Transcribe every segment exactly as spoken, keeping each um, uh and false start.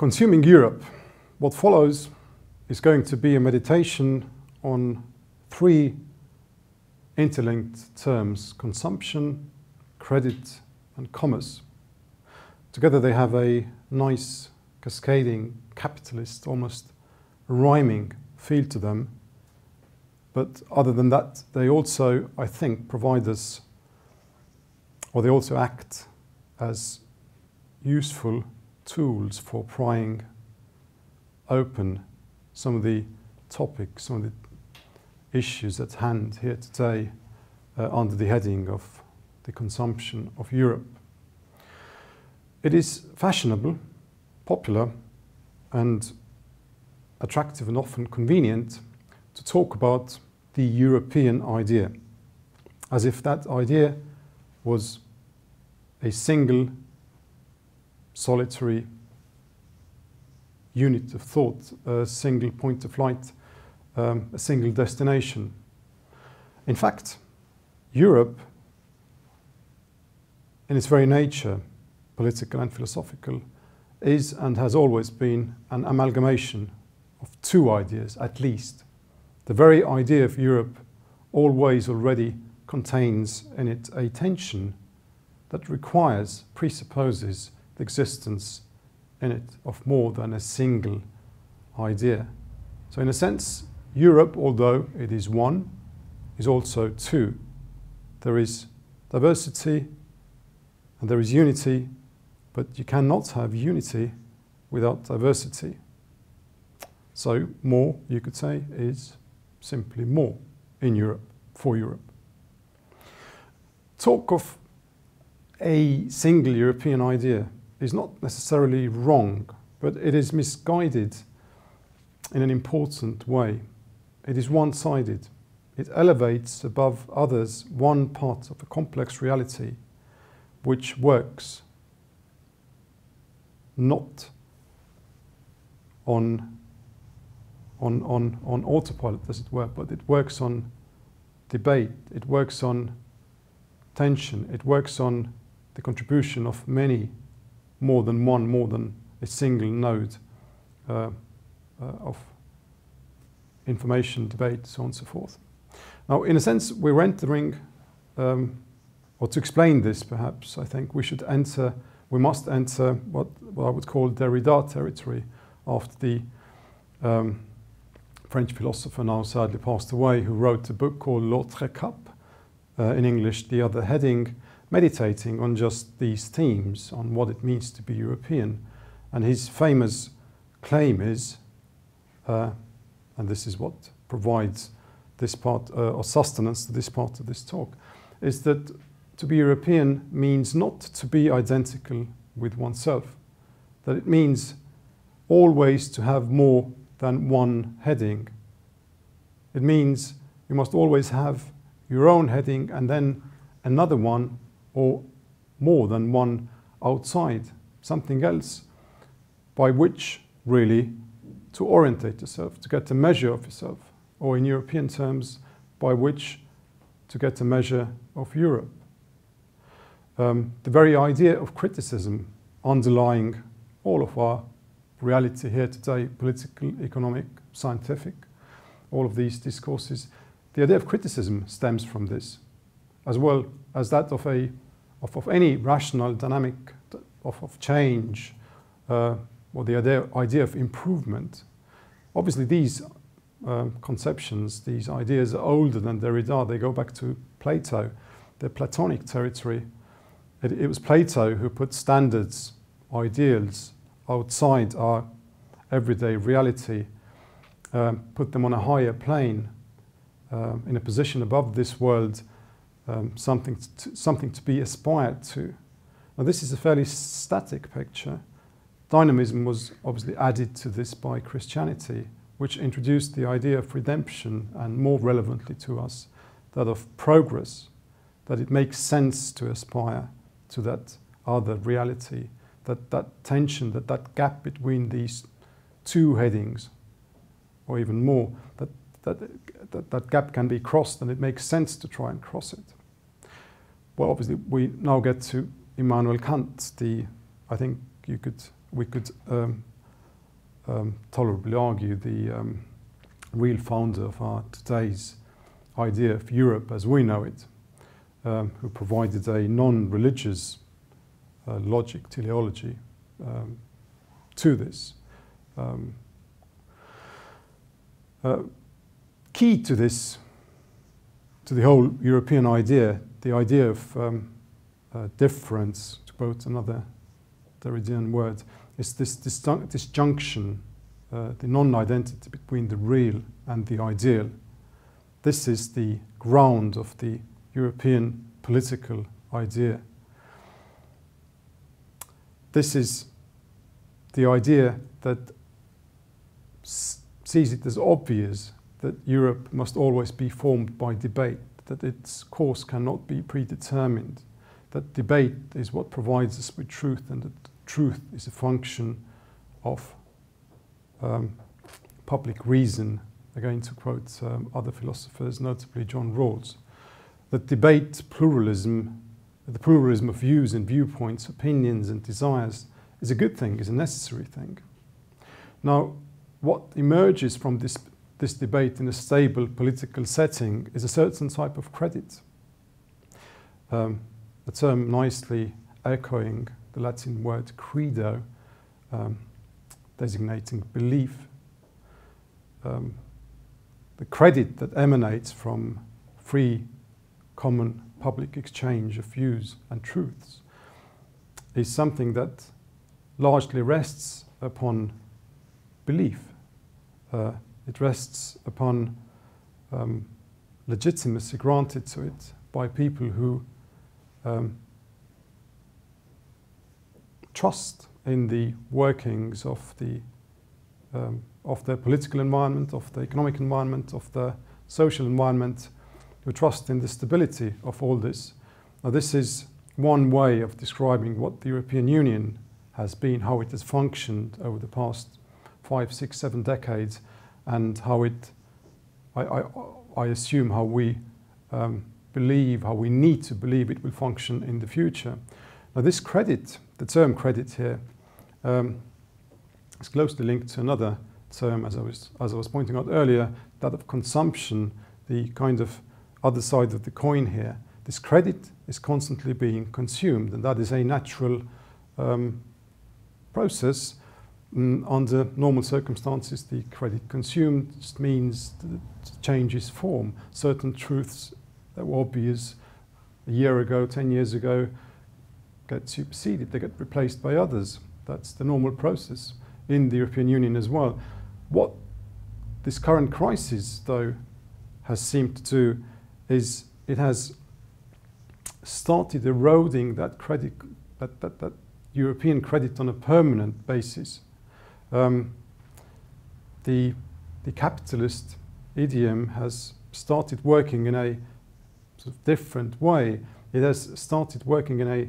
Consuming Europe. What follows is going to be a meditation on three interlinked terms: consumption, credit, and commerce. Together they have a nice cascading capitalist, almost rhyming feel to them. But other than that, they also, I think, provide us, or they also act as useful tools for prying open some of the topics, some of the issues at hand here today uh, under the heading of the consumption of Europe. It is fashionable, popular and attractive and often convenient to talk about the European idea, as if that idea was a single, solitary unit of thought, a single point of light, um, a single destination. In fact, Europe, in its very nature, political and philosophical, is and has always been an amalgamation of two ideas, at least. The very idea of Europe always already contains in it a tension that requires, presupposes the existence in it of more than a single idea. So in a sense, Europe, although it is one, is also two. There is diversity and there is unity, but you cannot have unity without diversity. So more, you could say, is simply more in Europe, for Europe. Talk of a single European idea is not necessarily wrong, but it is misguided in an important way. It is one-sided. It elevates above others one part of a complex reality which works not on, on, on, on autopilot, as it were, but it works on debate, it works on tension, it works on the contribution of many, more than one, more than a single node uh, uh, of information, debate, so on and so forth. Now, in a sense, we're entering, um, or to explain this perhaps, I think we should enter, we must enter what, what I would call Derrida territory after the um, French philosopher now sadly passed away, who wrote a book called L'Autre Cap, uh, in English, The Other Heading, meditating on just these themes, on what it means to be European. And his famous claim is, uh, and this is what provides this part, uh, or sustenance to this part of this talk, is that to be European means not to be identical with oneself, that it means always to have more than one heading. It means you must always have your own heading and then another one, or more than one outside, something else, by which really to orientate yourself, to get a measure of yourself, or in European terms, by which to get a measure of Europe. Um, the very idea of criticism underlying all of our reality here today, political, economic, scientific, all of these discourses, the idea of criticism stems from this, as well as that of, a, of, of any rational dynamic of, of change, uh, or the idea, idea of improvement. Obviously these uh, conceptions, these ideas are older than Derrida. They go back to Plato, the Platonic territory. It, it was Plato who put standards, ideals outside our everyday reality, uh, put them on a higher plane, uh, in a position above this world, Um, something, to, something to be aspired to. Now this is a fairly static picture. Dynamism was obviously added to this by Christianity, which introduced the idea of redemption, and more relevantly to us, that of progress, that it makes sense to aspire to that other reality, that that tension, that that gap between these two headings, or even more, that That, that, that gap can be crossed, and it makes sense to try and cross it. Well, obviously, we now get to Immanuel Kant, the, I think you could, we could um, um, tolerably argue, the um, real founder of our today's idea of Europe as we know it, um, who provided a non-religious uh, logic, teleology, um, to this. Um, uh, key to this, to the whole European idea, the idea of um, uh, difference, to quote another Derridean word, is this disjunction, uh, the non-identity between the real and the ideal. This is the ground of the European political idea. This is the idea that sees it as obvious that Europe must always be formed by debate, that its course cannot be predetermined, that debate is what provides us with truth, and that truth is a function of um, public reason, again to quote um, other philosophers, notably John Rawls, that debate, pluralism, the pluralism of views and viewpoints, opinions and desires is a good thing, is a necessary thing. Now, what emerges from this, this debate in a stable political setting is a certain type of credit, um, a term nicely echoing the Latin word credo, um, designating belief. Um, the credit that emanates from free, common, public exchange of views and truths is something that largely rests upon belief. Uh, it rests upon um, legitimacy granted to it by people who um, trust in the workings of the um, of their political environment, of the economic environment, of the social environment, who trust in the stability of all this. Now, this is one way of describing what the European Union has been, how it has functioned over the past five, six, seven decades, and how it, I, I, I assume, how we um, believe, how we need to believe it will function in the future. Now, this credit, the term credit here, um, is closely linked to another term, as I was, as I was pointing out earlier, that of consumption, the kind of other side of the coin here. This credit is constantly being consumed, and that is a natural um, process. Mm, under normal circumstances, the credit consumed just means that it changes form. Certain truths that were obvious a year ago, ten years ago, get superseded, they get replaced by others. That's the normal process in the European Union as well. What this current crisis, though, has seemed to do is it has started eroding that credit, that, that, that European credit on a permanent basis. Um, the, the capitalist idiom has started working in a sort of different way. It has started working in a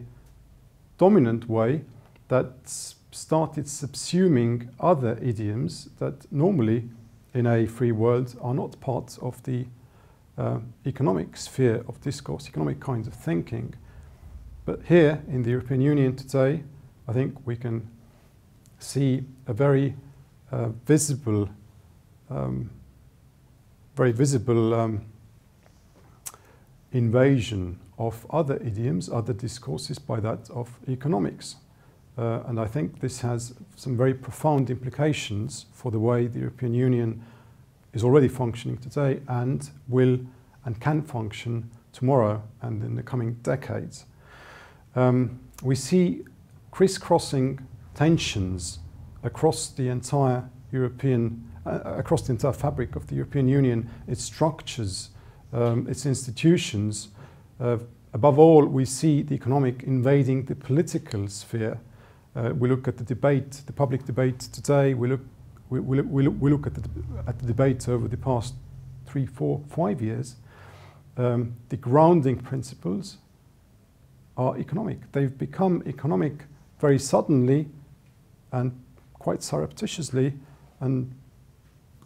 dominant way that's started subsuming other idioms that normally in a free world are not part of the uh, economic sphere of discourse, economic kinds of thinking. But here in the European Union today, I think we can see a very uh, visible, um, very visible um, invasion of other idioms, other discourses, by that of economics. Uh, and I think this has some very profound implications for the way the European Union is already functioning today and will and can function tomorrow and in the coming decades. Um, we see crisscrossing tensions across the entire European, uh, across the entire fabric of the European Union, its structures, um, its institutions. Uh, above all, we see the economic invading the political sphere. Uh, we look at the debate, the public debate today. We look, we, we look, we look, we look at, the, at the debates over the past three, four, five years. Um, the grounding principles are economic. They've become economic very suddenly and quite surreptitiously, and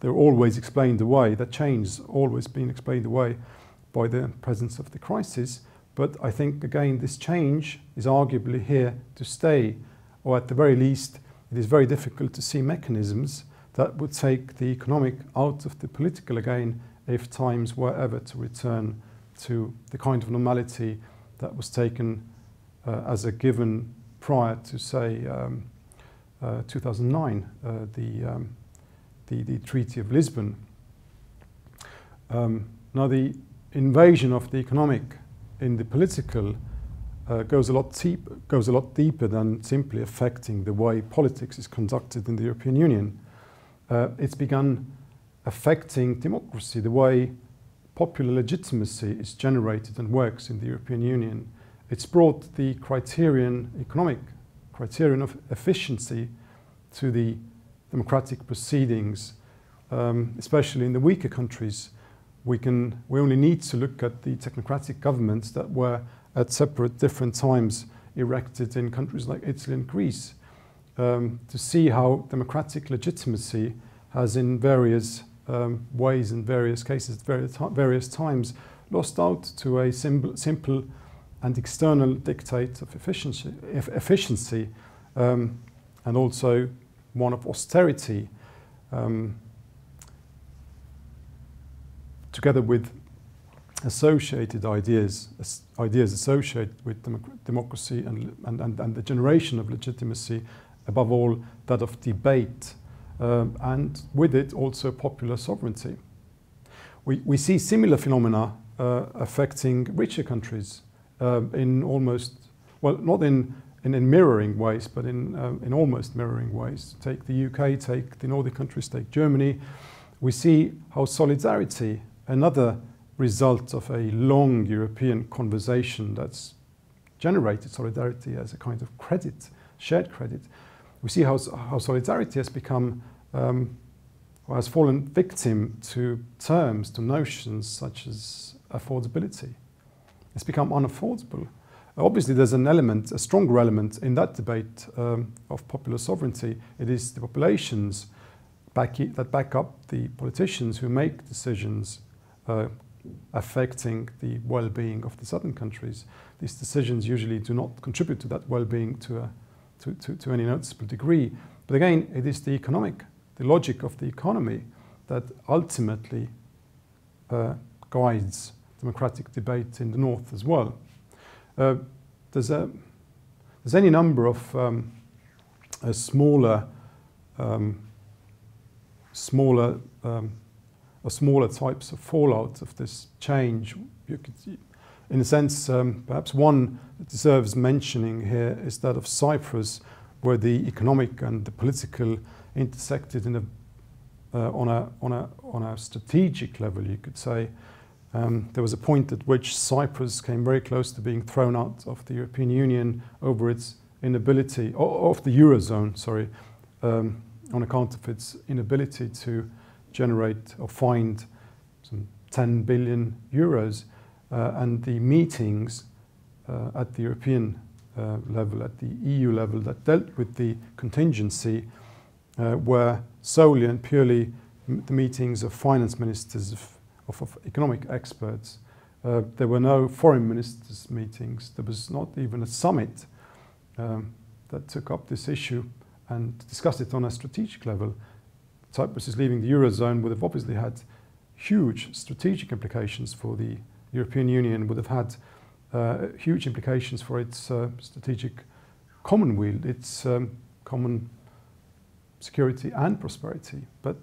they're always explained away. That change has always been explained away by the presence of the crisis. But I think, again, this change is arguably here to stay, or at the very least it is very difficult to see mechanisms that would take the economic out of the political again if times were ever to return to the kind of normality that was taken uh, as a given prior to, say, um, uh, two thousand nine, uh, the, um, the, the Treaty of Lisbon. Um, now, the invasion of the economic in the political uh, goes, a lot goes a lot deeper than simply affecting the way politics is conducted in the European Union. Uh, it's begun affecting democracy, the way popular legitimacy is generated and works in the European Union. It's brought the criterion, economic criterion of efficiency to the democratic proceedings, um, especially in the weaker countries. We, can, we only need to look at the technocratic governments that were at separate different times erected in countries like Italy and Greece um, to see how democratic legitimacy has in various Um, ways in various cases, various, various times, lost out to a simple, simple and external dictate of efficiency, efficiency um, and also one of austerity, um, together with associated ideas, as ideas associated with democ democracy and, and, and, and the generation of legitimacy, above all that of debate. Um, and with it also popular sovereignty. We, we see similar phenomena uh, affecting richer countries uh, in almost, well, not in, in, in mirroring ways, but in, uh, in almost mirroring ways. Take the U K, take the Nordic countries, take Germany. We see how solidarity, another result of a long European conversation that's generated solidarity as a kind of credit, shared credit, we see how, how solidarity has become, um, or has fallen victim to terms, to notions such as affordability. It's become unaffordable. Obviously there's an element, a stronger element in that debate um, of popular sovereignty. It is the populations back i- that back up the politicians who make decisions uh, affecting the well-being of the southern countries. These decisions usually do not contribute to that well-being to a To, to any noticeable degree. But again, it is the economic, the logic of the economy that ultimately uh, guides democratic debate in the North as well. Uh, there's, a, there's any number of um, a smaller, um, smaller, um, or smaller types of fallout of this change. You could see, in a sense, um, perhaps one that deserves mentioning here is that of Cyprus, where the economic and the political intersected in a, uh, on, a, on, a, on a strategic level, you could say. Um, there was a point at which Cyprus came very close to being thrown out of the European Union over its inability, or of the Eurozone, sorry, um, on account of its inability to generate or find some ten billion euros. Uh, and the meetings uh, at the European uh, level, at the E U level, that dealt with the contingency uh, were solely and purely m the meetings of finance ministers, of, of, of economic experts. Uh, there were no foreign ministers' meetings. There was not even a summit um, that took up this issue and discussed it on a strategic level. Cyprus is leaving the Eurozone, would have obviously had huge strategic implications for the European Union, would have had uh, huge implications for its uh, strategic commonweal, its um, common security and prosperity. But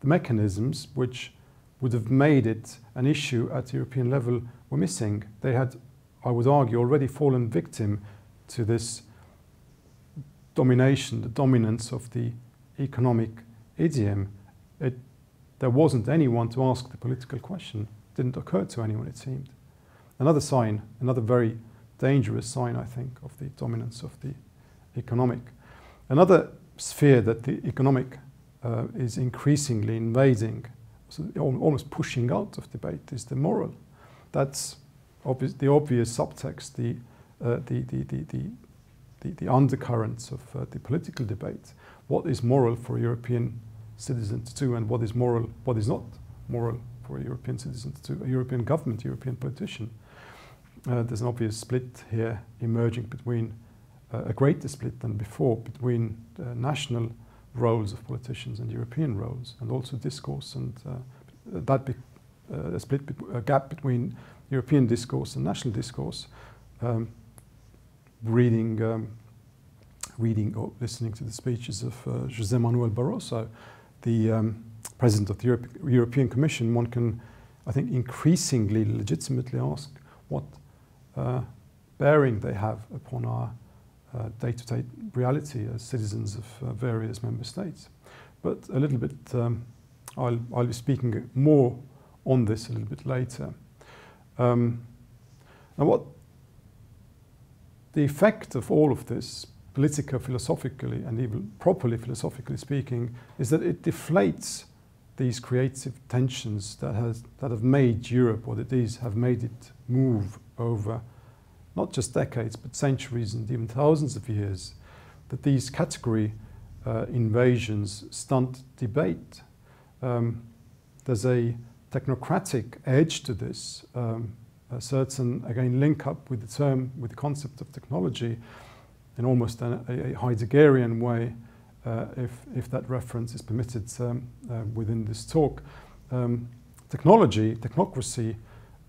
the mechanisms which would have made it an issue at European level were missing. They had, I would argue, already fallen victim to this domination, the dominance of the economic idiom. It, there wasn't anyone to ask the political question. Didn't occur to anyone, it seemed. Another sign, another very dangerous sign, I think, of the dominance of the economic. Another sphere that the economic uh, is increasingly invading, so almost pushing out of debate, is the moral. That's obvious, the obvious subtext, the, uh, the, the, the, the, the, the undercurrents of uh, the political debate. What is moral for a European citizen to do, and what is moral, what is not moral for a European citizen to a European government, European politician. Uh, there's an obvious split here emerging between uh, a greater split than before between uh, national roles of politicians and European roles, and also discourse, and uh, that be, uh, a split, a gap between European discourse and national discourse. Um, reading, um, reading or listening to the speeches of uh, José Manuel Barroso, the um, president of the Europe European Commission, one can, I think, increasingly legitimately ask what uh, bearing they have upon our uh, day-to-day reality as citizens of uh, various member states. But a little bit, um, I'll, I'll be speaking more on this a little bit later. Um, and what the effect of all of this, political, philosophically, and even properly philosophically speaking, is that it deflates these creative tensions that has that have made Europe, or that these have made it move over not just decades, but centuries and even thousands of years, that these category uh, invasions stunt debate. Um, there's a technocratic edge to this, um, a certain, again, link up with the term, with the concept of technology in almost an, a, a Heideggerian way, uh, if, if that reference is permitted um, uh, within this talk. Um, technology, technocracy,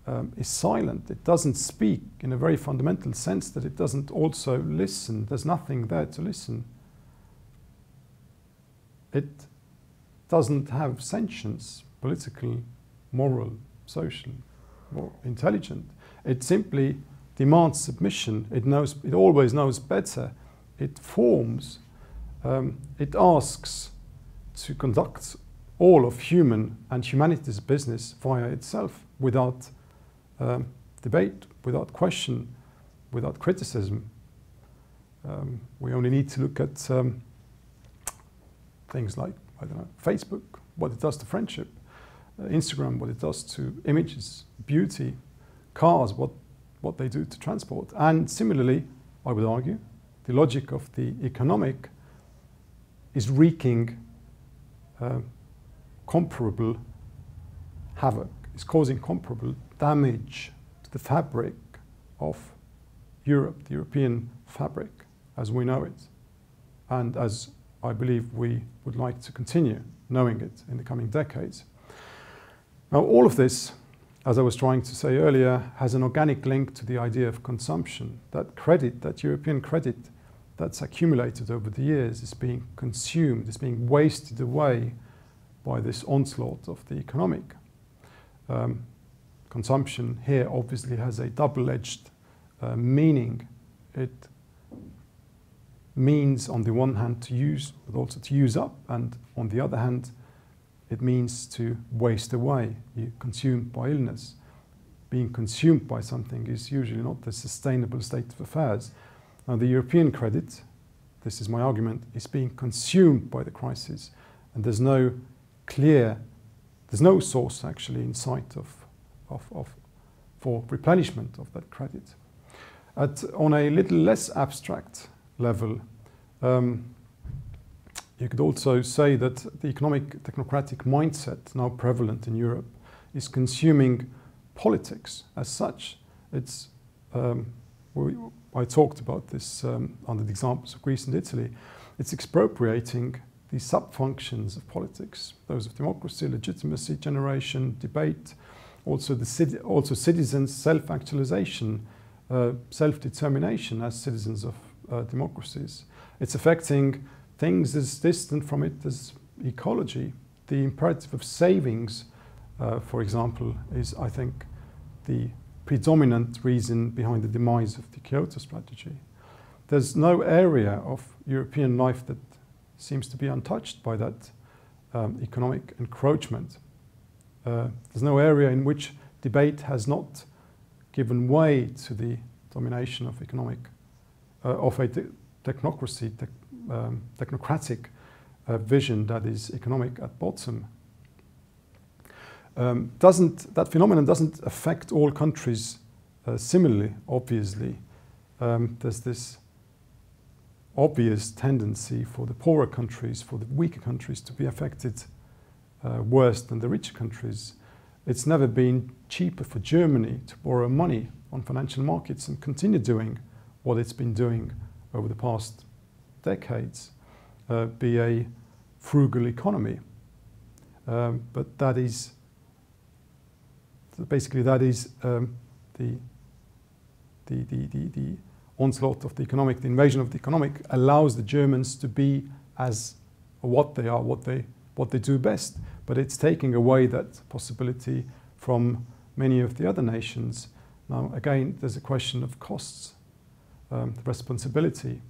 um, is silent. It doesn't speak in a very fundamental sense that it doesn't also listen. There's nothing there to listen. It doesn't have sentience, political, moral, social, or intelligent. It simply demands submission. It knows, it always knows better. It forms. Um, it asks to conduct all of human and humanity's business via itself, without um, debate, without question, without criticism. Um, we only need to look at um, things like, I don't know, Facebook, what it does to friendship. Instagram, what it does to images, beauty, cars, what, what they do to transport. And similarly, I would argue, the logic of the economic is wreaking uh, comparable havoc, is causing comparable damage to the fabric of Europe, the European fabric as we know it, and as I believe we would like to continue knowing it in the coming decades. Now, all of this, as I was trying to say earlier, has an organic link to the idea of consumption. That credit, that European credit that's accumulated over the years, is being consumed, is being wasted away by this onslaught of the economic. Um, consumption here obviously has a double-edged uh, meaning. It means, on the one hand, to use, but also to use up, and on the other hand, it means to waste away. You're consumed by illness. Being consumed by something is usually not the sustainable state of affairs. Now, the European credit, this is my argument, is being consumed by the crisis, and there's no clear, there's no source actually in sight of, of, of for replenishment of that credit. At, on a little less abstract level, um, you could also say that the economic technocratic mindset now prevalent in Europe is consuming politics as such. It's, um, we, I talked about this um, under the examples of Greece and Italy. It's expropriating the sub-functions of politics, those of democracy, legitimacy, generation, debate, also, the cit also citizens' self-actualization, uh, self-determination as citizens of uh, democracies. It's affecting things as distant from it as ecology. The imperative of savings, uh, for example, is, I think, the predominant reason behind the demise of the Kyoto strategy. There's no area of European life that seems to be untouched by that um, economic encroachment. Uh, there's no area in which debate has not given way to the domination of economic, uh, of a te technocracy, te Um, technocratic uh, vision that is economic at bottom. Um, doesn't, that phenomenon doesn't affect all countries uh, similarly, obviously. Um, there's this obvious tendency for the poorer countries, for the weaker countries, to be affected uh, worse than the richer countries. It's never been cheaper for Germany to borrow money on financial markets and continue doing what it's been doing over the past decades uh, be a frugal economy. Um, but that is, basically that is um, the, the, the, the, the onslaught of the economic, the invasion of the economic allows the Germans to be as what they are, what they, what they do best. But it's taking away that possibility from many of the other nations. Now, again, there's a question of costs, um, responsibility,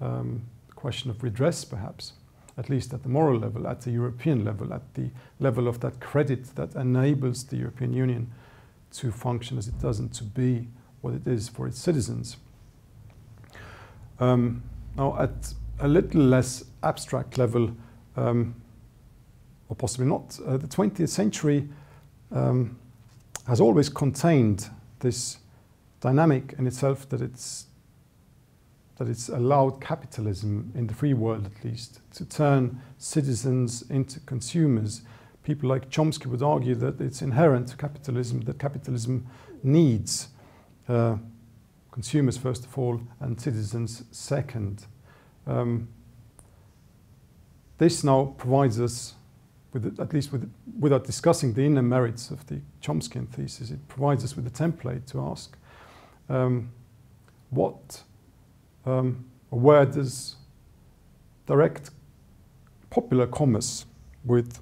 um, question of redress, perhaps, at least at the moral level, at the European level, at the level of that credit that enables the European Union to function as it does and to be what it is for its citizens. Um, now, at a little less abstract level, um, or possibly not, uh, the twentieth century um, has always contained this dynamic in itself that it's, that it's allowed capitalism, in the free world at least, to turn citizens into consumers. People like Chomsky would argue that it's inherent to capitalism, that capitalism needs uh, consumers first of all, and citizens second. Um, this now provides us, with, at least with, without discussing the inner merits of the Chomskyan thesis, it provides us with a template to ask um, what, um, where does direct popular commerce with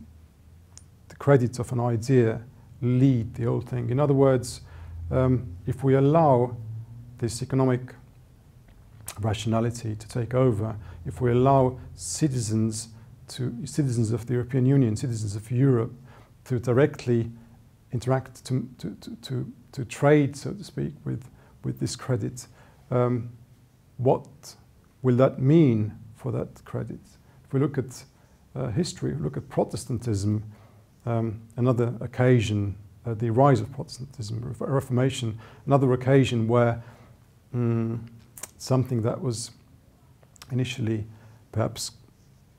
the credit of an idea lead the whole thing? In other words, um, if we allow this economic rationality to take over, if we allow citizens to citizens of the European Union, citizens of Europe, to directly interact, to, to, to, to, to trade, so to speak, with, with this credit, um, what will that mean for that credit? If we look at uh, history, look at Protestantism, um, another occasion, uh, the rise of Protestantism, Reformation, another occasion where Mm, something that was initially perhaps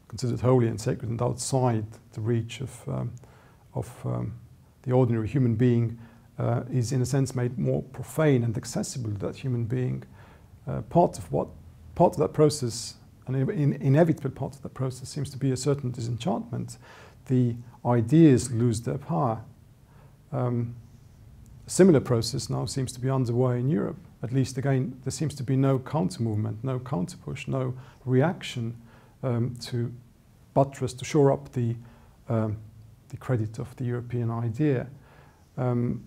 considered holy and sacred and outside the reach of, um, of um, the ordinary human being uh, is in a sense made more profane and accessible to that human being. Uh, part of what, part of that process, an in, inevitable part of that process seems to be a certain disenchantment. The ideas lose their power. Um, a similar process now seems to be underway in Europe. At least, again, there seems to be no counter-movement, no counter-push, no reaction um, to buttress, to shore up the, um, the credit of the European idea. Um,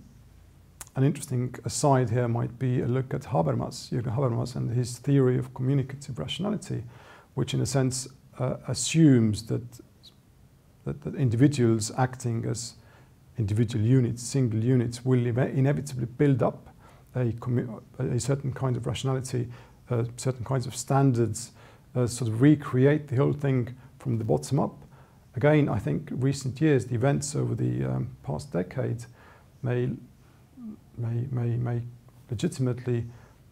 an interesting aside here might be a look at Habermas, Jürgen Habermas, and his theory of communicative rationality, which in a sense uh, assumes that, that, that individuals acting as individual units, single units, will inevitably build up A, a certain kind of rationality, uh, certain kinds of standards, uh, sort of recreate the whole thing from the bottom up. Again, I think recent years, the events over the um, past decade may, may, may, may legitimately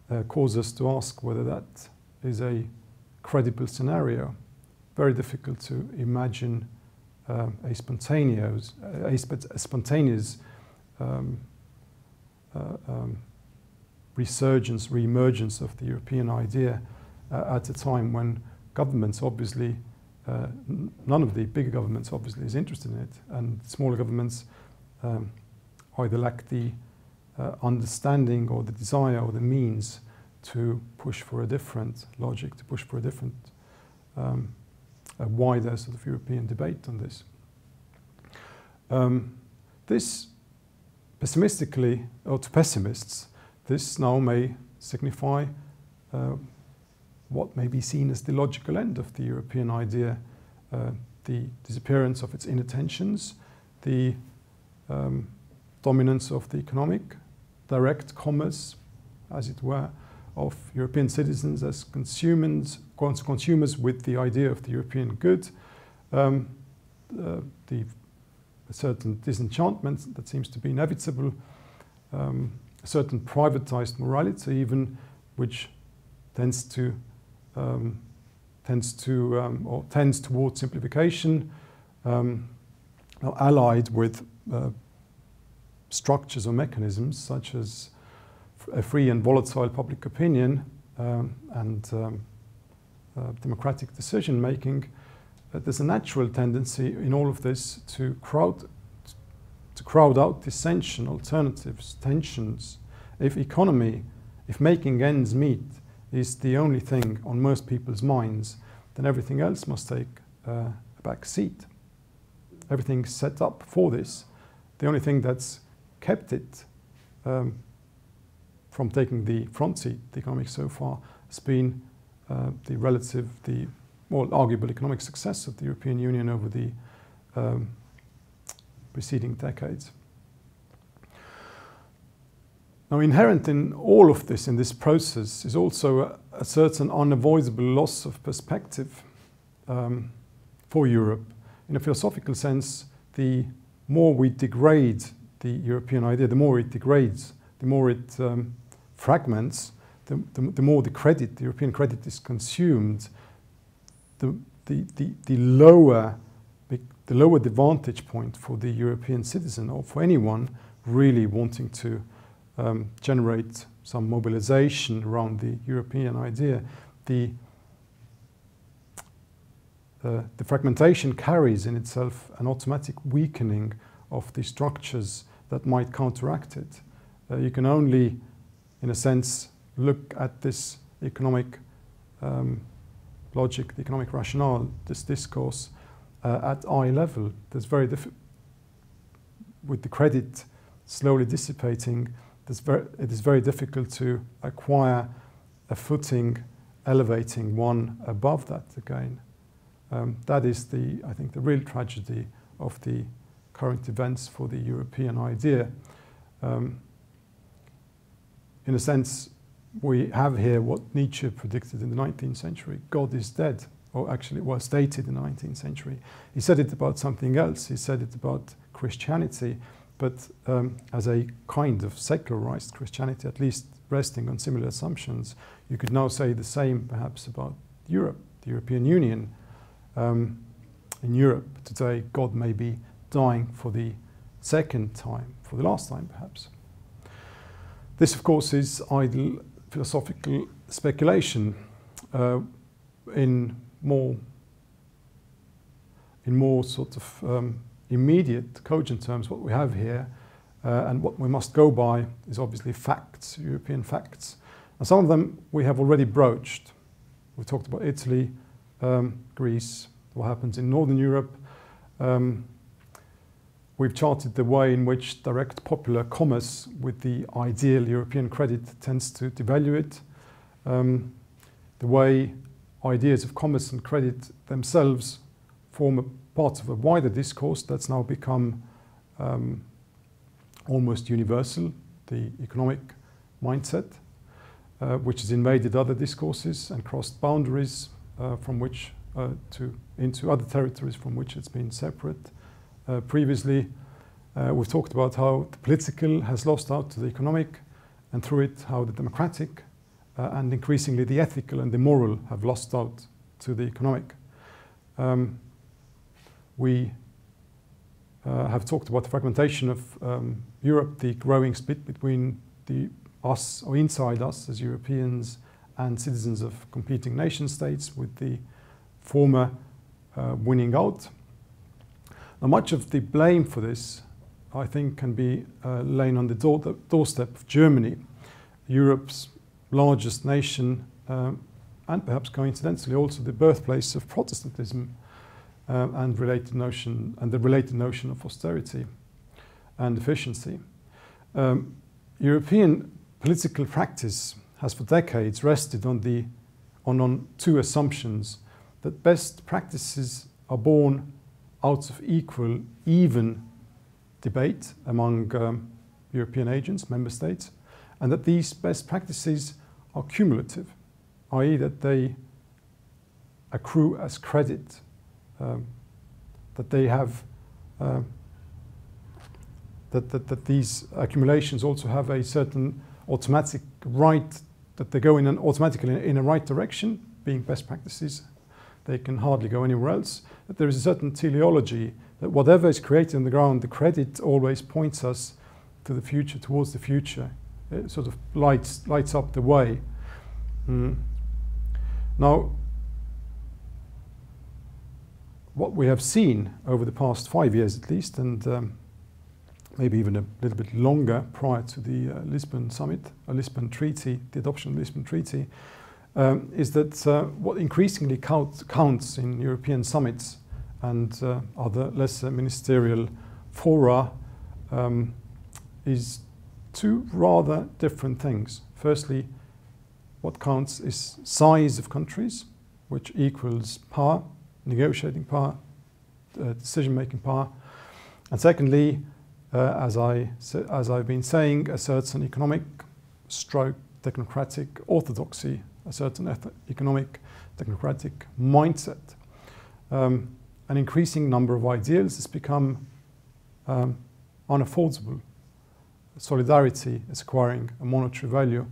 uh, cause us to ask whether that is a credible scenario. Very difficult to imagine uh, a spontaneous, a sp a spontaneous um, uh, um, resurgence, reemergence of the European idea uh, at a time when governments obviously, uh, none of the bigger governments obviously is interested in it, and smaller governments um, either lack the uh, understanding or the desire or the means to push for a different logic, to push for a different, um, a wider sort of European debate on this. Um, this pessimistically, or to pessimists, this now may signify uh, what may be seen as the logical end of the European idea, uh, the disappearance of its inner tensions, the um, dominance of the economic, direct commerce, as it were, of European citizens as consumers, consumers with the idea of the European good, um, uh, the a certain disenchantment that seems to be inevitable, um, a certain privatized morality even, which tends to, um, tends to, um, or tends towards simplification, um, allied with uh, structures or mechanisms such as a free and volatile public opinion, um, and um, uh, democratic decision-making, uh, there's a natural tendency in all of this to crowd, to crowd out dissension, alternatives, tensions. If economy, if making ends meet is the only thing on most people's minds, then everything else must take uh, a back seat. Everything's set up for this. The only thing that's kept it um, from taking the front seat, the economics so far, has been uh, the relative, the well, arguable economic success of the European Union over the um, preceding decades. Now, inherent in all of this, in this process, is also a, a certain unavoidable loss of perspective um, for Europe. In a philosophical sense, the more we degrade the European idea, the more it degrades, the more it um, fragments, the, the, the more the credit, the European credit is consumed, the, the, the, the, lower, the lower the vantage point for the European citizen or for anyone really wanting to Um, generate some mobilization around the European idea. The, uh, the fragmentation carries in itself an automatic weakening of the structures that might counteract it. Uh, you can only, in a sense, look at this economic um, logic, the economic rationale, this discourse uh, at eye level. There's very diffi- with the credit slowly dissipating, It's very, it is very difficult to acquire a footing, elevating one above that again. Um, that is, the, I think, the real tragedy of the current events for the European idea. Um, in a sense, we have here what Nietzsche predicted in the nineteenth century. God is dead, or actually it was stated in the nineteenth century. He said it about something else. He said it about Christianity, but um, as a kind of secularized Christianity, at least resting on similar assumptions. You could now say the same perhaps about Europe, the European Union. Um, in Europe today, God may be dying for the second time, for the last time perhaps. This, of course, is idle philosophical speculation uh, in more, in more sort of um, immediate, cogent terms. What we have here uh, and what we must go by is obviously facts, European facts. And some of them we have already broached. We talked about Italy, um, Greece, what happens in Northern Europe. Um, we've charted the way in which direct popular commerce with the ideal European credit tends to devalue it, um, the way ideas of commerce and credit themselves form a part of a wider discourse that's now become um, almost universal, the economic mindset, uh, which has invaded other discourses and crossed boundaries uh, from which uh, to into other territories from which it's been separate. Uh, previously, uh, we've talked about how the political has lost out to the economic, and through it how the democratic uh, and increasingly the ethical and the moral have lost out to the economic. Um, We uh, have talked about the fragmentation of um, Europe, the growing split between the us, or inside us as Europeans, and citizens of competing nation states, with the former uh, winning out. Now, much of the blame for this, I think, can be uh, laid on the, door the doorstep of Germany, Europe's largest nation, um, and perhaps coincidentally also the birthplace of Protestantism. Uh, and related notion, and the related notion of austerity and efficiency. Um, European political practice has for decades rested on the on, on two assumptions: that best practices are born out of equal, even debate among um, European agents, member states, and that these best practices are cumulative, that is that they accrue as credit. Um, that they have, uh, that, that, that these accumulations also have a certain automatic right, that they go in an automatically in a right direction, being best practices. They can hardly go anywhere else. That there is a certain teleology, that whatever is created on the ground, the credit always points us to the future, towards the future. It sort of lights, lights up the way. Mm. Now, what we have seen over the past five years at least, and um, maybe even a little bit longer prior to the uh, Lisbon summit, a Lisbon Treaty, the adoption of the Lisbon Treaty, um, is that uh, what increasingly count, counts in European summits and uh, other lesser ministerial fora um, is two rather different things. Firstly, what counts is size of countries, which equals power, negotiating power, uh, decision-making power. And secondly, uh, as, I, as I've been saying, a certain economic stroke, technocratic orthodoxy, a certain economic technocratic mindset. Um, an increasing number of ideals has become um, unaffordable. Solidarity is acquiring a monetary value.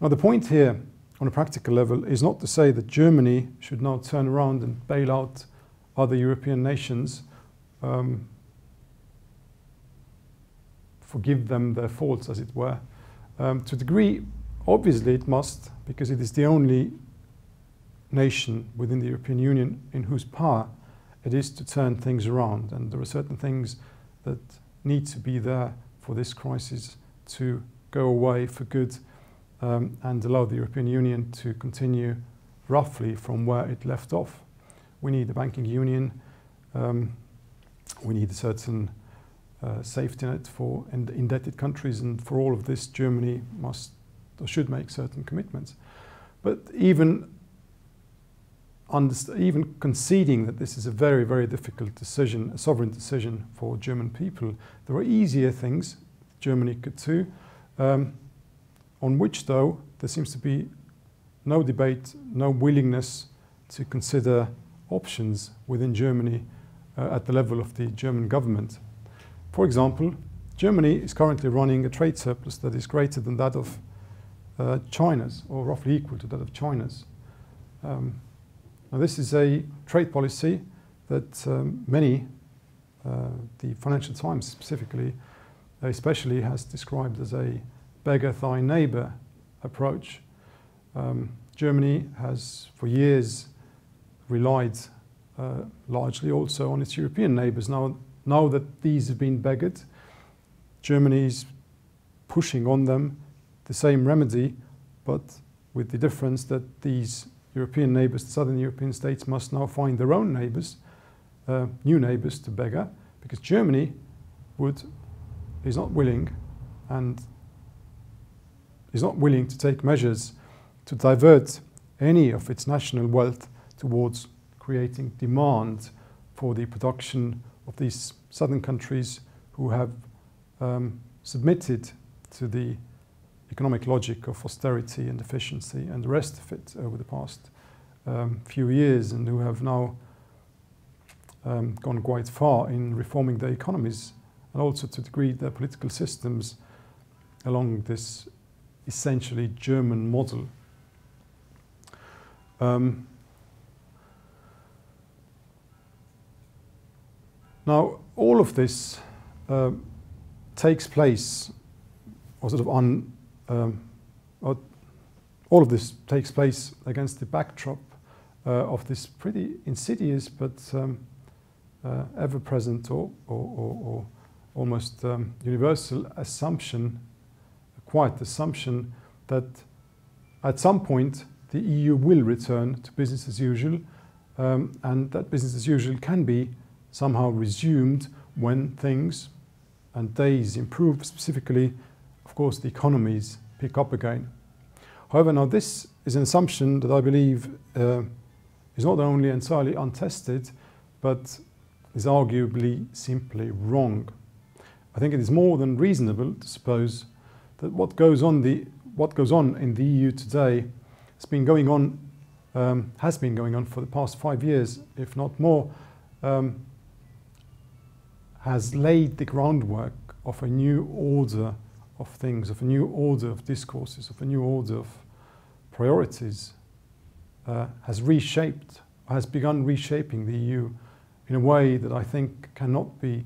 Now, the point here on a practical level is not to say that Germany should now turn around and bail out other European nations, um, forgive them their faults, as it were. Um, to a degree, obviously it must, because it is the only nation within the European Union in whose power it is to turn things around. And there are certain things that need to be there for this crisis to go away for good, Um, and allow the European Union to continue roughly from where it left off. We need a banking union, um, we need a certain uh, safety net for ind indebted countries, and for all of this Germany must or should make certain commitments. But even, even conceding that this is a very, very difficult decision, a sovereign decision for German people, there are easier things Germany could do. Um, on which, though, there seems to be no debate, no willingness to consider options within Germany uh, at the level of the German government. For example, Germany is currently running a trade surplus that is greater than that of uh, China's, or roughly equal to that of China's. Um, now this is a trade policy that um, many, uh, the Financial Times specifically, especially has described as a beggar thy neighbour approach. Um, Germany has for years relied uh, largely also on its European neighbours. Now, now that these have been beggared, Germany is pushing on them the same remedy, but with the difference that these European neighbours, the southern European states, must now find their own neighbours, uh, new neighbours to beggar, because Germany would, is not willing and is not willing to take measures to divert any of its national wealth towards creating demand for the production of these southern countries who have um, submitted to the economic logic of austerity and efficiency and the rest of it over the past um, few years, and who have now um, gone quite far in reforming their economies and also to degree their political systems along this essentially German model. Um, now, all of this uh, takes place, or sort of on, um, or all of this takes place against the backdrop uh, of this pretty insidious but um, uh, ever-present or, or, or, or almost um, universal assumption. Quite the assumption that at some point the E U will return to business as usual, um, and that business as usual can be somehow resumed when things and days improve, specifically, of course, the economies pick up again. However, now this is an assumption that I believe uh, is not only entirely untested, but is arguably simply wrong. I think it is more than reasonable to suppose that what goes on the what goes on in the E U today has been going on um, has been going on for the past five years, if not more, um, has laid the groundwork of a new order of things, of a new order of discourses, of a new order of priorities, uh, has reshaped, has begun reshaping the E U in a way that I think cannot be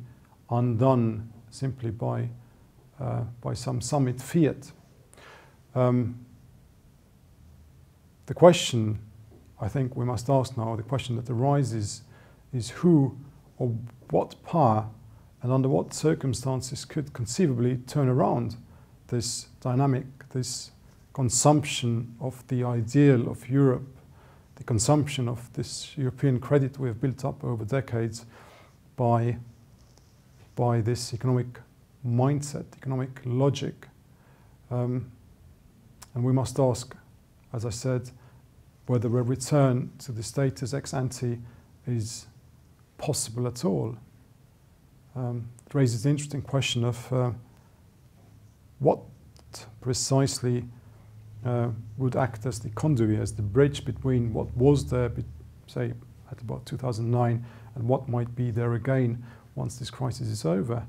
undone simply by Uh, by some summit fiat. Um, the question I think we must ask now, the question that arises is who or what power and under what circumstances could conceivably turn around this dynamic, this consumption of the ideal of Europe, the consumption of this European credit we have built up over decades by, by this economic mindset, economic logic. Um, and we must ask, as I said, whether a return to the status ex ante is possible at all. Um, it raises the interesting question of uh, what precisely uh, would act as the conduit, as the bridge between what was there, say, at about two thousand nine, and what might be there again once this crisis is over.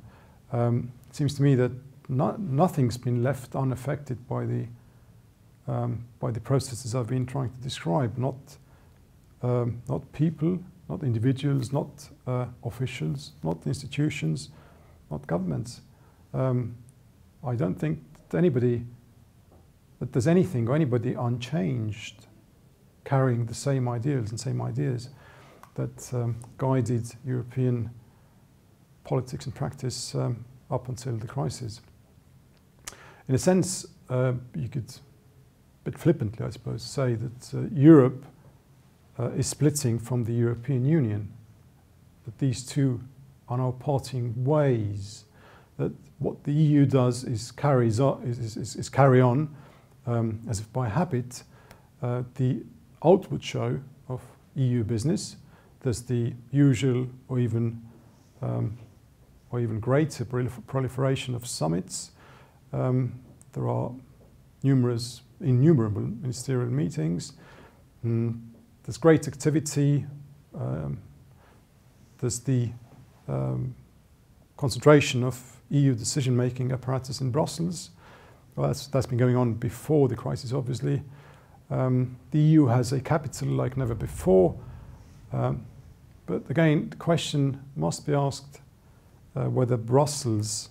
Um, it seems to me that no, nothing's been left unaffected by the um, by the processes I've been trying to describe. Not um, not people, not individuals, not uh, officials, not institutions, not governments. Um, I don't think that anybody, that there's anything or anybody unchanged, carrying the same ideals and same ideas that um, guided European politics and practice um, up until the crisis. In a sense, uh, you could, a bit flippantly I suppose, say that uh, Europe uh, is splitting from the European Union, that these two are now parting ways, that what the E U does is, carries on, is, is, is carry on, um, as if by habit, uh, the outward show of E U business. There's the usual or even um, or even greater proliferation of summits. Um, there are numerous, innumerable ministerial meetings. Mm, there's great activity. Um, there's the um, concentration of E U decision-making apparatus in Brussels. Well, that's, that's been going on before the crisis, obviously. Um, the E U has a capital like never before. Um, but again, the question must be asked uh, whether Brussels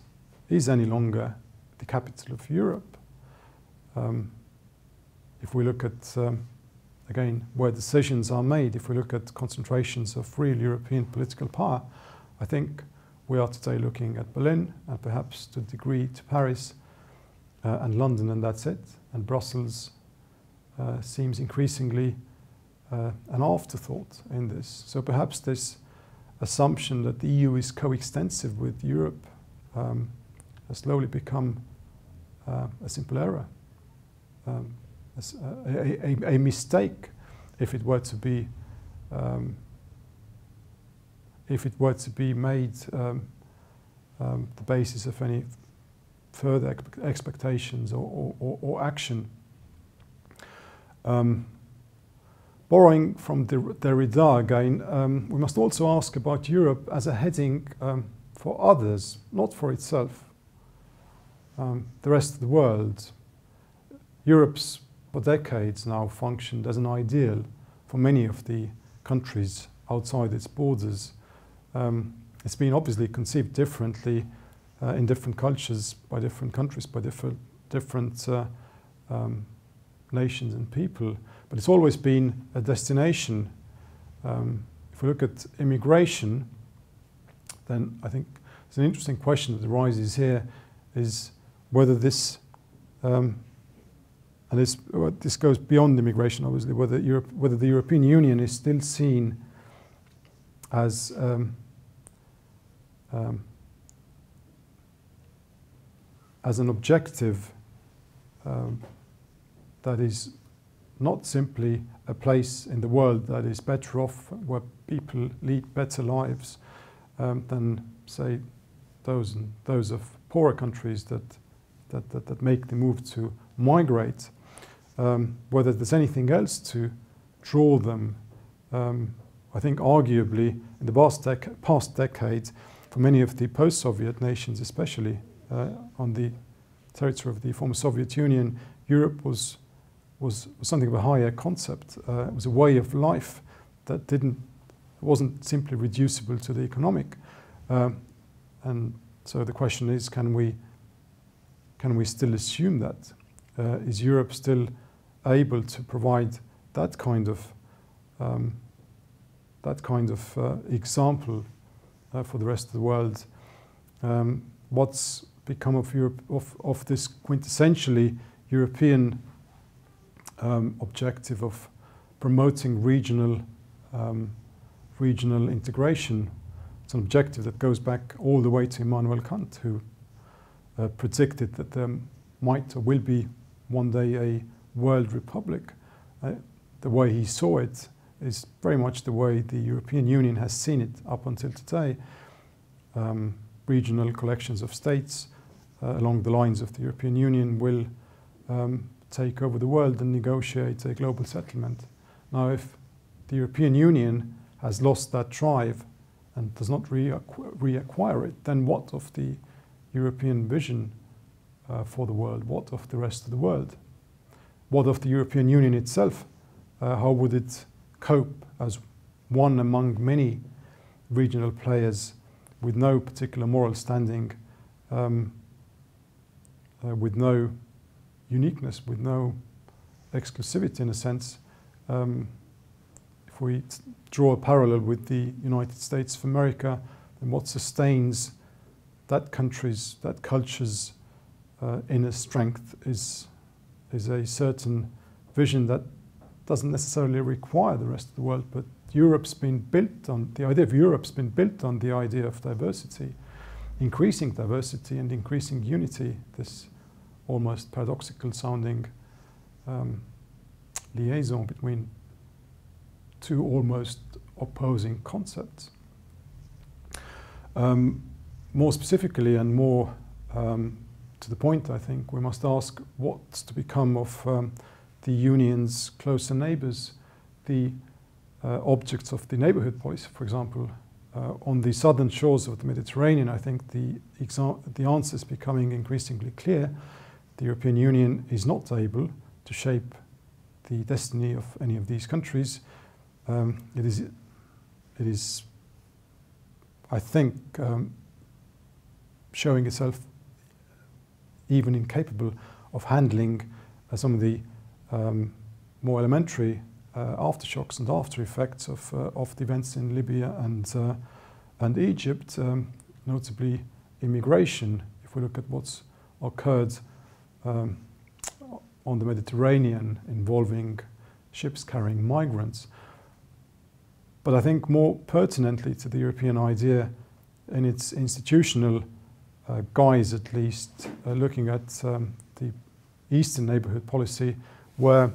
is any longer the capital of Europe. Um, if we look at, um, again, where decisions are made, if we look at concentrations of real European political power, I think we are today looking at Berlin and perhaps to a degree to Paris uh, and London, and that's it. And Brussels uh, seems increasingly uh, an afterthought in this. So perhaps this assumption that the E U is coextensive with Europe um, has slowly become uh, a simple error. Um, a, a, a mistake, if it were to be, um, if it were to be made um, um, the basis of any further expectations or, or, or action. Um, borrowing from Derrida again, um, we must also ask about Europe as a heading um, for others, not for itself, um, the rest of the world. Europe's, for decades now, functioned as an ideal for many of the countries outside its borders. Um, it's been obviously conceived differently uh, in different cultures, by different countries, by different, different uh, um, nations and people. But it's always been a destination. Um, if we look at immigration, then I think it's an interesting question that arises here, is whether this um, And this, this goes beyond immigration, obviously, whether, Europe, whether the European Union is still seen as um, um, as an objective um, that is not simply a place in the world that is better off, where people lead better lives um, than, say, those, and those of poorer countries that, that, that, that make the move to migrate. Um, whether there's anything else to draw them, um, I think arguably in the past, dec past decade, for many of the post-Soviet nations especially, uh, on the territory of the former Soviet Union, Europe was, was, was something of a higher concept. Uh, it was a way of life that didn't, wasn't simply reducible to the economic. Um, and so the question is, can we, can we still assume that? Uh, is Europe still able to provide that kind of um, that kind of uh, example uh, for the rest of the world. Um, what's become of Europe, of, of this quintessentially European um, objective of promoting regional um, regional integration? It's an objective that goes back all the way to Immanuel Kant, who uh, predicted that there might or will be one day a world republic. Uh, the way he saw it is very much the way the European Union has seen it up until today. Um, regional collections of states uh, along the lines of the European Union will um, take over the world and negotiate a global settlement. Now, if the European Union has lost that drive and does not reacquire it, then what of the European vision uh, for the world? What of the rest of the world? What of the European Union itself? Uh, how would it cope as one among many regional players with no particular moral standing, um, uh, with no uniqueness, with no exclusivity in a sense? Um, if we draw a parallel with the United States of America, then what sustains that country's, that culture's uh, inner strength is, is a certain vision that doesn't necessarily require the rest of the world, but Europe's been built on, the idea of Europe's been built on the idea of diversity, increasing diversity and increasing unity, this almost paradoxical sounding um, liaison between two almost opposing concepts. Um, more specifically and more um, to the point, I think, we must ask what's to become of um, the Union's closer neighbours, the uh, objects of the neighbourhood policy, for example. Uh, on the southern shores of the Mediterranean, I think the, the answer is becoming increasingly clear. The European Union is not able to shape the destiny of any of these countries. Um, it is, it is, I think, um, showing itself even incapable of handling uh, some of the um, more elementary uh, aftershocks and after effects of, uh, of the events in Libya and, uh, and Egypt, um, notably immigration. If we look at what's occurred um, on the Mediterranean involving ships carrying migrants. But I think more pertinently to the European idea in its institutional Uh, guys, at least, uh, looking at um, the Eastern neighbourhood policy, where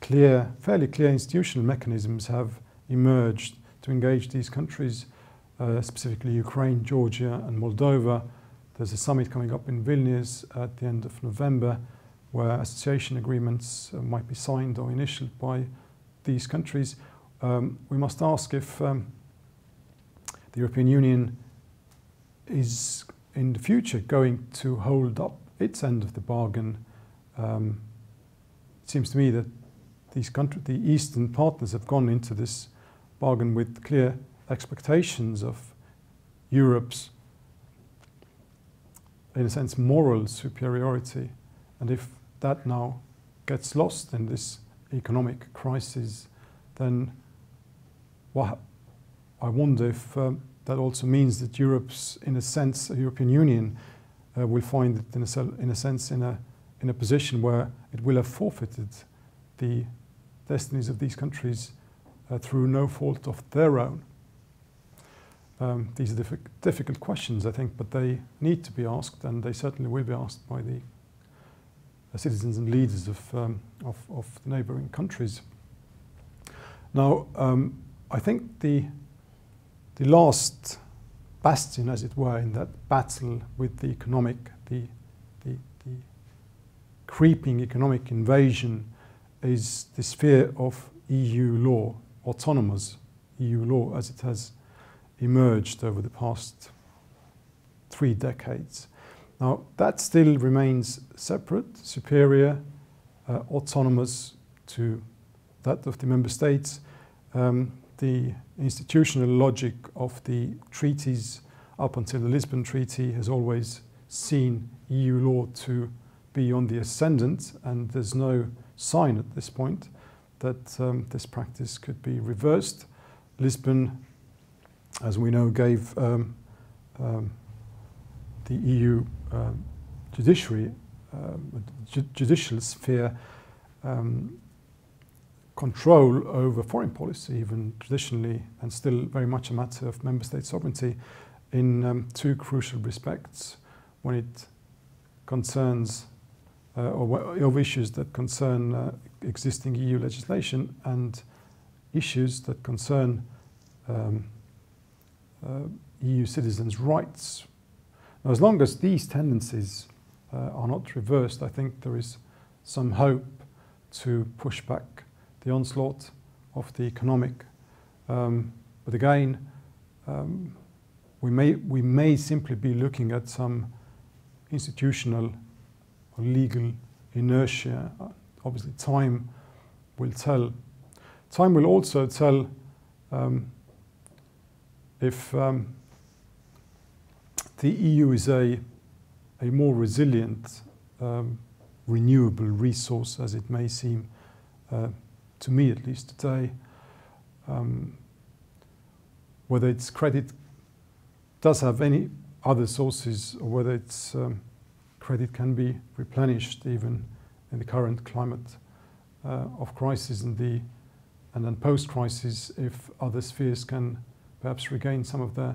clear, fairly clear institutional mechanisms have emerged to engage these countries, uh, specifically Ukraine, Georgia and Moldova. There's a summit coming up in Vilnius at the end of November where association agreements uh, might be signed or initialed by these countries. Um, we must ask if um, the European Union is in the future going to hold up its end of the bargain. Um, it seems to me that these country, the Eastern partners have gone into this bargain with clear expectations of Europe's, in a sense, moral superiority. And if that now gets lost in this economic crisis, then well, I wonder if um, that also means that Europe's, in a sense, the European Union uh, will find it, in a, in a sense, in a, in a position where it will have forfeited the destinies of these countries uh, through no fault of their own. Um, these are diffi difficult questions, I think, but they need to be asked, and they certainly will be asked by the uh, citizens and leaders of, um, of, of the neighbouring countries. Now, um, I think the The last bastion, as it were, in that battle with the economic, the, the, the creeping economic invasion is the sphere of E U law, autonomous E U law, as it has emerged over the past three decades. Now, that still remains separate, superior, uh, autonomous to that of the member states. Um, the institutional logic of the treaties up until the Lisbon Treaty has always seen E U law to be on the ascendant, and there's no sign at this point that um, this practice could be reversed. Lisbon, as we know, gave um, um, the E U um, judiciary, um, ju judicial sphere um, control over foreign policy, even traditionally, and still very much a matter of member state sovereignty, in um, two crucial respects. When it concerns uh, or of issues that concern uh, existing E U legislation, and issues that concern um, uh, E U citizens' rights. Now, as long as these tendencies uh, are not reversed, I think there is some hope to push back the onslaught of the economic. Um, but again, um, we may, we may simply be looking at some institutional or legal inertia. Obviously, time will tell. Time will also tell um, if um, the E U is a, a more resilient, um, renewable resource, as it may seem, uh, to me at least today, um, whether its credit does have any other sources, or whether its um, credit can be replenished even in the current climate uh, of crisis and the and then post-crisis, if other spheres can perhaps regain some of their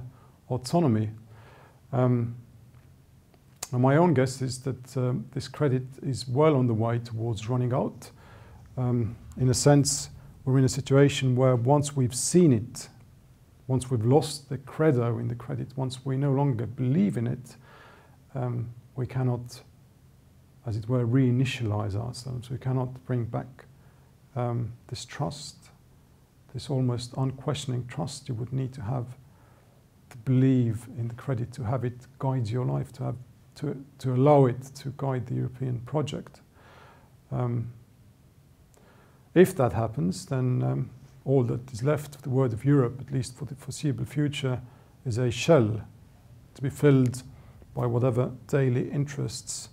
autonomy. Um, and my own guess is that um, this credit is well on the way towards running out. Um, in a sense, we're in a situation where once we've seen it, once we've lost the credo in the credit, once we no longer believe in it, um, we cannot, as it were, reinitialize ourselves. We cannot bring back um, this trust. This almost unquestioning trust you would need to have to believe in the credit, to have it guide your life, to have to, to allow it to guide the European project. Um, if that happens, then um, all that is left of the word of Europe, at least for the foreseeable future, is a shell to be filled by whatever daily interests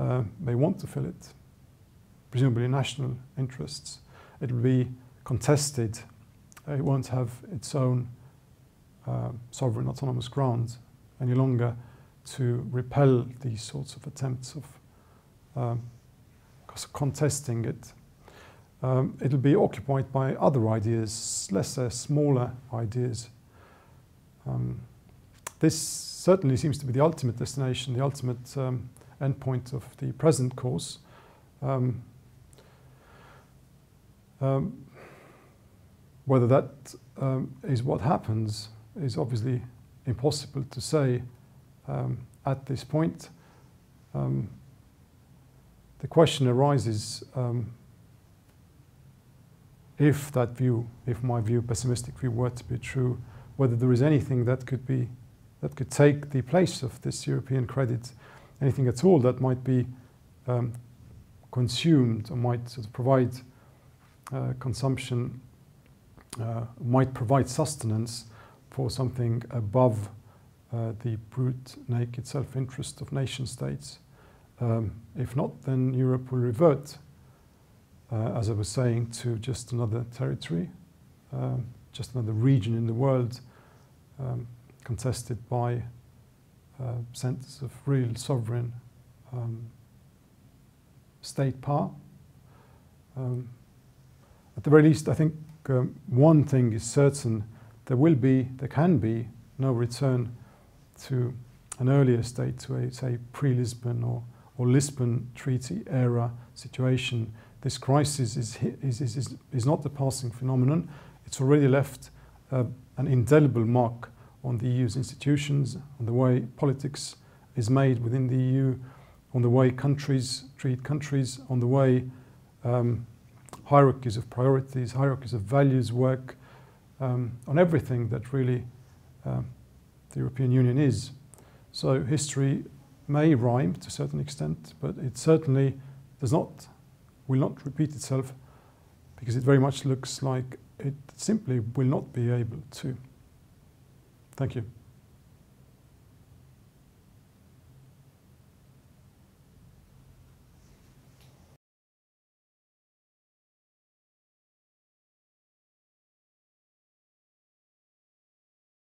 uh, may want to fill it, presumably national interests. It will be contested. It won't have its own uh, sovereign autonomous ground any longer to repel these sorts of attempts of um, contesting it. Um, it'll be occupied by other ideas, lesser, smaller ideas. Um, this certainly seems to be the ultimate destination, the ultimate um, endpoint of the present course. Um, um, Whether that um, is what happens is obviously impossible to say um, at this point. Um, the question arises, um, if that view, if my view, pessimistic view, were to be true, whether there is anything that could be, that could take the place of this European credit, anything at all that might be um, consumed or might sort of provide uh, consumption. Uh, might provide sustenance for something above uh, the brute, naked self-interest of nation-states. Um, if not, then Europe will revert, uh, as I was saying, to just another territory, uh, just another region in the world um, contested by uh, centers of real sovereign um, state power. Um, at the very least, I think Um, one thing is certain: there will be, there can be no return to an earlier state, to a, say, pre-Lisbon or, or Lisbon Treaty era situation. This crisis is, is, is, is, is not a passing phenomenon. It's already left uh, an indelible mark on the E U's institutions, on the way politics is made within the E U, on the way countries treat countries, on the way um, hierarchies of priorities, hierarchies of values work, um, on everything that really uh, the European Union is. So history may rhyme to a certain extent, but it certainly does not, will not repeat itself, because it very much looks like it simply will not be able to. Thank you.